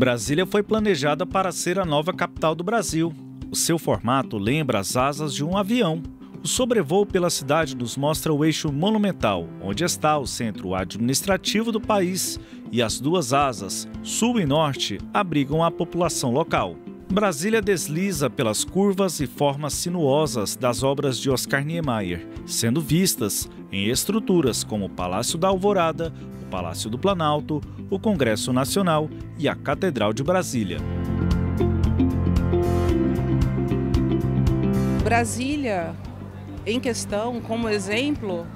Brasília foi planejada para ser a nova capital do Brasil. O seu formato lembra as asas de um avião. O sobrevoo pela cidade nos mostra o eixo monumental, onde está o centro administrativo do país, e as duas asas, sul e norte, abrigam a população local. Brasília desliza pelas curvas e formas sinuosas das obras de Oscar Niemeyer, sendo vistas em estruturas como o Palácio da Alvorada, o Palácio do Planalto, o Congresso Nacional e a Catedral de Brasília. Brasília, em questão, como exemplo,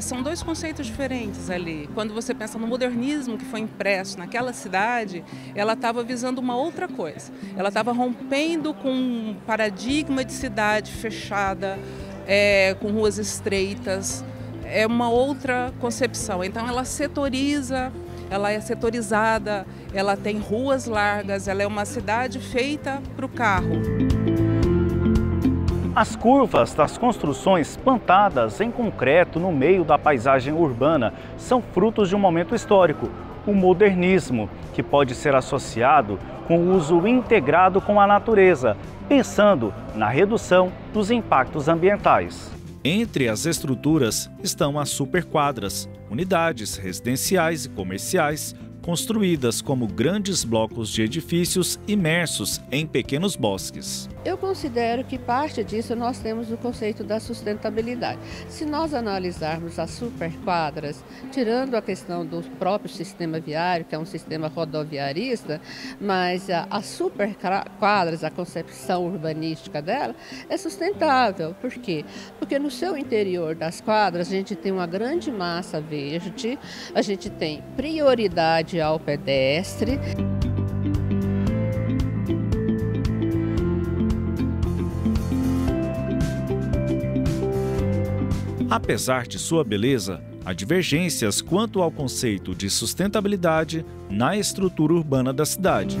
são dois conceitos diferentes ali. Quando você pensa no modernismo que foi impresso naquela cidade, ela estava visando uma outra coisa. Ela estava rompendo com um paradigma de cidade fechada, com ruas estreitas. É uma outra concepção. Então ela setoriza, ela é setorizada, ela tem ruas largas, ela é uma cidade feita para o carro. As curvas das construções plantadas em concreto no meio da paisagem urbana são frutos de um momento histórico, o modernismo, que pode ser associado com o uso integrado com a natureza, pensando na redução dos impactos ambientais. Entre as estruturas estão as superquadras, unidades residenciais e comerciais, construídas como grandes blocos de edifícios imersos em pequenos bosques. Eu considero que parte disso nós temos o conceito da sustentabilidade. Se nós analisarmos as superquadras, tirando a questão do próprio sistema viário, que é um sistema rodoviarista, mas as superquadras, a concepção urbanística dela, é sustentável. Por quê? Porque no seu interior das quadras a gente tem uma grande massa verde, a gente tem prioridade ao pedestre. Apesar de sua beleza, há divergências quanto ao conceito de sustentabilidade na estrutura urbana da cidade.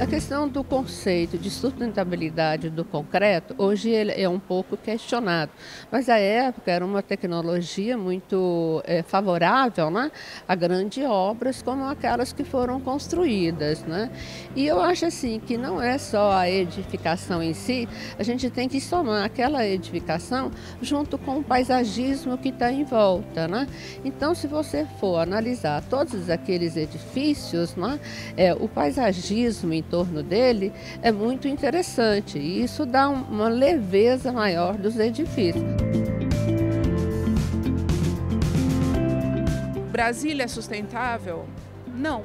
A questão do conceito de sustentabilidade do concreto, hoje ele é um pouco questionado, mas à época era uma tecnologia muito favorável, né, a grandes obras como aquelas que foram construídas, né? E eu acho assim que não é só a edificação em si, a gente tem que somar aquela edificação junto com o paisagismo que está em volta, né? Então, se você for analisar todos aqueles edifícios, né, o paisagismo em torno dele é muito interessante e isso dá uma leveza maior dos edifícios. Brasília é sustentável? Não,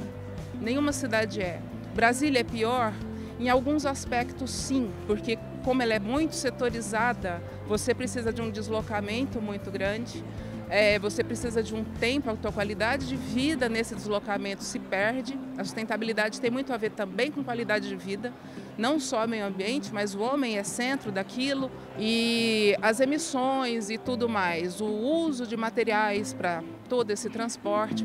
nenhuma cidade é. Brasília é pior? Em alguns aspectos, sim, porque como ela é muito setorizada, você precisa de um deslocamento muito grande, você precisa de um tempo, a tua qualidade de vida nesse deslocamento se perde. A sustentabilidade tem muito a ver também com qualidade de vida, não só meio ambiente, mas o homem é centro daquilo, e as emissões e tudo mais, o uso de materiais para todo esse transporte.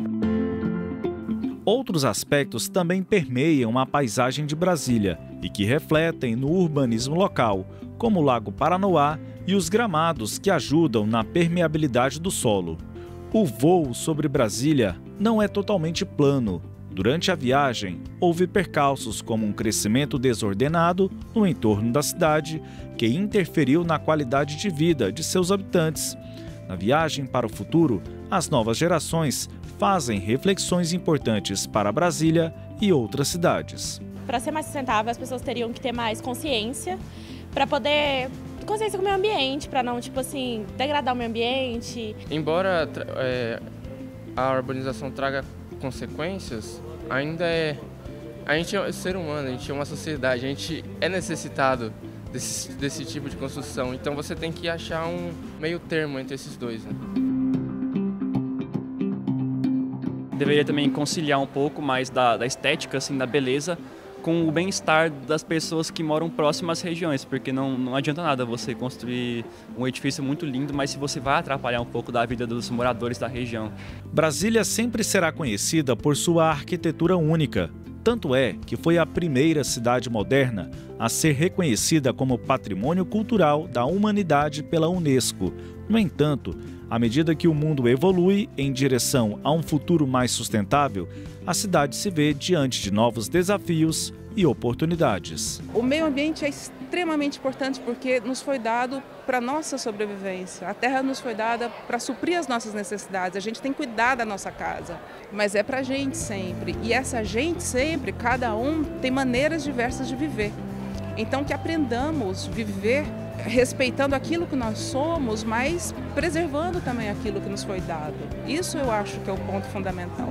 Outros aspectos também permeiam a paisagem de Brasília e que refletem no urbanismo local, como o Lago Paranoá e os gramados que ajudam na permeabilidade do solo. O voo sobre Brasília não é totalmente plano. Durante a viagem, houve percalços como um crescimento desordenado no entorno da cidade, que interferiu na qualidade de vida de seus habitantes. Na viagem para o futuro, as novas gerações fazem reflexões importantes para Brasília e outras cidades. Para ser mais sustentável, as pessoas teriam que ter mais consciência para poder... consciência com o meio ambiente, para não, tipo assim, degradar o meio ambiente. Embora a urbanização traga consequências, ainda a gente é ser humano, a gente é uma sociedade, a gente é necessitado desse tipo de construção, então você tem que achar um meio termo entre esses dois, né? Deveria também conciliar um pouco mais da estética, assim, da beleza, com o bem-estar das pessoas que moram próximas às regiões, porque não adianta nada você construir um edifício muito lindo, mas se você vai atrapalhar um pouco da vida dos moradores da região. Brasília sempre será conhecida por sua arquitetura única, Tanto é que foi a primeira cidade moderna a ser reconhecida como Patrimônio Cultural da Humanidade pela Unesco. No entanto, à medida que o mundo evolui em direção a um futuro mais sustentável, a cidade se vê diante de novos desafios e oportunidades. O meio ambiente é extremamente importante porque nos foi dado para nossa sobrevivência. A terra nos foi dada para suprir as nossas necessidades. A gente tem que cuidar da nossa casa, mas é para a gente sempre. E essa gente sempre, cada um tem maneiras diversas de viver. Então que aprendamos a viver respeitando aquilo que nós somos, mas preservando também aquilo que nos foi dado. Isso eu acho que é o ponto fundamental.